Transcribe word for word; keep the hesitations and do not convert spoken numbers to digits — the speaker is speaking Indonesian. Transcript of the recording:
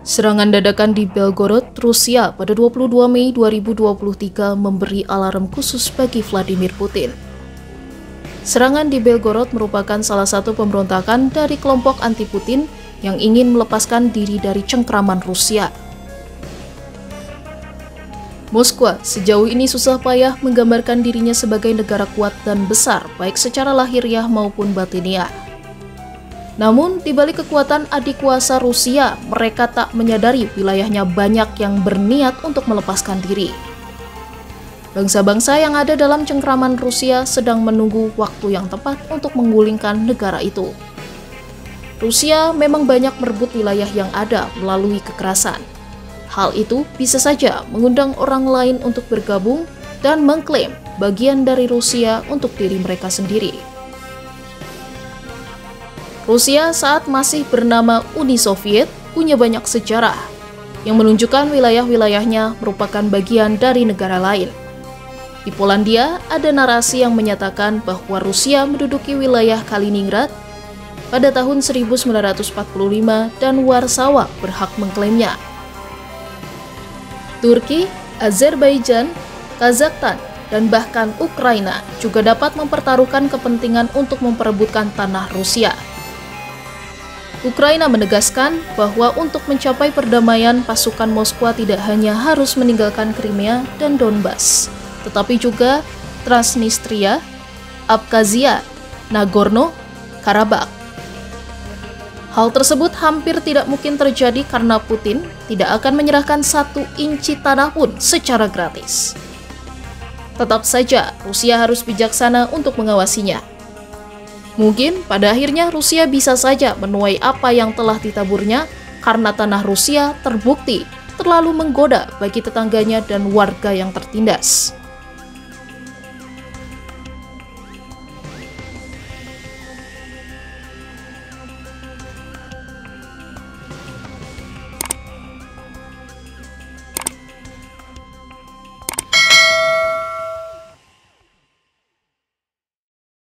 Serangan dadakan di Belgorod, Rusia pada dua puluh dua Mei dua ribu dua puluh tiga memberi alarm khusus bagi Vladimir Putin. Serangan di Belgorod merupakan salah satu pemberontakan dari kelompok anti-Putin yang ingin melepaskan diri dari cengkraman Rusia. Moskwa sejauh ini susah payah menggambarkan dirinya sebagai negara kuat dan besar, baik secara lahiriah maupun batiniah. Namun, di balik kekuatan adik kuasa Rusia, mereka tak menyadari wilayahnya banyak yang berniat untuk melepaskan diri. Bangsa-bangsa yang ada dalam cengkraman Rusia sedang menunggu waktu yang tepat untuk menggulingkan negara itu. Rusia memang banyak merebut wilayah yang ada melalui kekerasan. Hal itu bisa saja mengundang orang lain untuk bergabung dan mengklaim bagian dari Rusia untuk diri mereka sendiri. Rusia saat masih bernama Uni Soviet punya banyak sejarah yang menunjukkan wilayah-wilayahnya merupakan bagian dari negara lain. Di Polandia, ada narasi yang menyatakan bahwa Rusia menduduki wilayah Kaliningrad pada tahun seribu sembilan ratus empat puluh lima dan Warsawa berhak mengklaimnya. Turki, Azerbaijan, Kazakhstan, dan bahkan Ukraina juga dapat mempertaruhkan kepentingan untuk memperebutkan tanah Rusia. Ukraina menegaskan bahwa untuk mencapai perdamaian, pasukan Moskwa tidak hanya harus meninggalkan Krimea dan Donbas, tetapi juga Transnistria, Abkhazia, Nagorno-Karabakh. Hal tersebut hampir tidak mungkin terjadi karena Putin tidak akan menyerahkan satu inci tanah pun secara gratis. Tetap saja, Rusia harus bijaksana untuk mengawasinya. Mungkin pada akhirnya Rusia bisa saja menuai apa yang telah ditaburnya karena tanah Rusia terbukti terlalu menggoda bagi tetangganya dan warga yang tertindas.